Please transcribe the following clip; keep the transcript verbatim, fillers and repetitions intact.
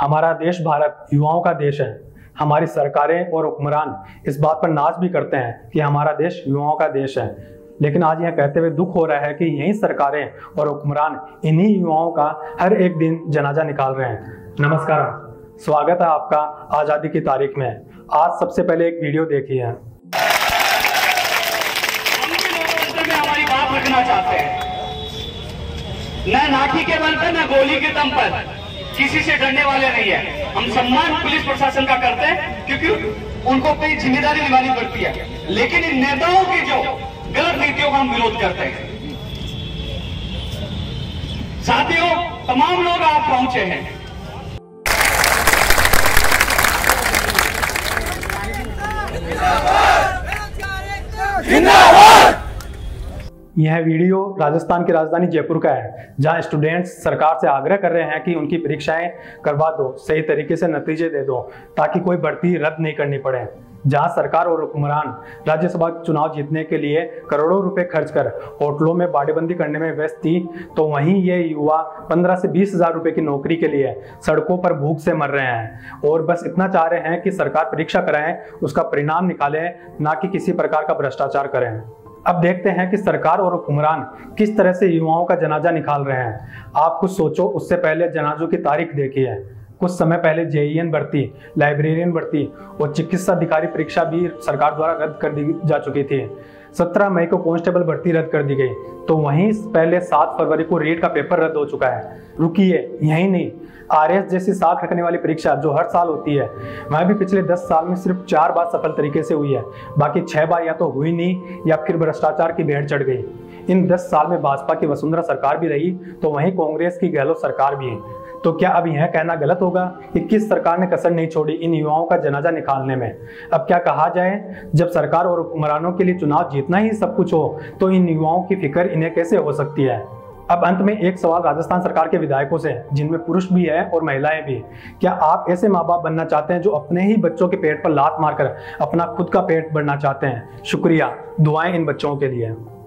हमारा देश भारत युवाओं का देश है। हमारी सरकारें और हुक्मरान इस बात पर नाज भी करते हैं कि हमारा देश युवाओं का देश है, लेकिन आज यह कहते हुए दुख हो रहा है कि यही सरकारें और हुक्मरान इन्हीं युवाओं का हर एक दिन जनाजा निकाल रहे हैं। नमस्कार, स्वागत है आपका आज़ादी की तारीख में। आज सबसे पहले एक वीडियो देखिए। हमारी बात रखना चाहते हैं, न लाठी के बल पर न गोली के दम पर किसी से डरने वाले नहीं है। हम सम्मान पुलिस प्रशासन का करते हैं क्योंकि उनको कोई जिम्मेदारी निभानी पड़ती है, लेकिन इन नेताओं की जो गलत नीतियों का हम विरोध करते हैं। साथियों, तमाम लोग आप पहुंचे हैं, यह वीडियो राजस्थान की राजधानी जयपुर का है, जहां स्टूडेंट्स सरकार से आग्रह कर रहे हैं कि उनकी परीक्षाएं करवा दो, सही तरीके से नतीजे दे दो ताकि कोई भर्ती रद्द नहीं करनी पड़े। जहां सरकार और हुक्मरान राज्यसभा चुनाव जीतने के लिए करोड़ों रुपए खर्च कर होटलों में बाड़ेबंदी करने में व्यस्त थी, तो वहीं ये युवा पंद्रह से बीस हजार रुपए की नौकरी के लिए सड़कों पर भूख से मर रहे हैं और बस इतना चाह रहे हैं कि सरकार परीक्षा कराएं, उसका परिणाम निकालें, ना कि किसी प्रकार का भ्रष्टाचार करें। अब देखते हैं कि सरकार और हुक्मरान किस तरह से युवाओं का जनाजा निकाल रहे हैं। आप कुछ सोचो उससे पहले जनाजों की तारीख देखिए। कुछ समय पहले जेईएन भर्ती, लाइब्रेरियन भर्ती और चिकित्सा अधिकारी परीक्षा भी सरकार द्वारा रद्द कर दी जा चुकी थी। सत्रह मई को कांस्टेबल भर्ती रद्द कर दी गई, तो वहीं पहले सात फरवरी को रीट का पेपर रद्द हो चुका है। रुकिए, यही नहीं, आरएस जैसी साख रखने वाली परीक्षा जो हर साल होती है, वह भी पिछले दस साल में सिर्फ चार बार सफल तरीके से हुई है। बाकी छह बार या तो हुई नहीं या फिर भ्रष्टाचार की भेंट चढ़ गई। इन दस साल में भाजपा की वसुंधरा सरकार भी रही, तो वहीं कांग्रेस की गहलोत सरकार भी है। तो क्या अब यह कहना गलत होगा कि किस सरकार ने कसर नहीं छोड़ी इन युवाओं का जनाजा निकालने में? अब क्या कहा जाए, जब सरकार और हुक्मरानों के लिए चुनाव जीतना ही सब कुछ हो तो इन युवाओं की फिक्र इन्हें कैसे हो सकती है? अब अंत में एक सवाल राजस्थान सरकार के विधायकों से, जिनमें पुरुष भी है और महिलाएं भी। क्या आप ऐसे माँ बाप बनना चाहते हैं जो अपने ही बच्चों के पेट पर लात मारकर अपना खुद का पेट भरना चाहते हैं? शुक्रिया, दुआएं इन बच्चों के लिए।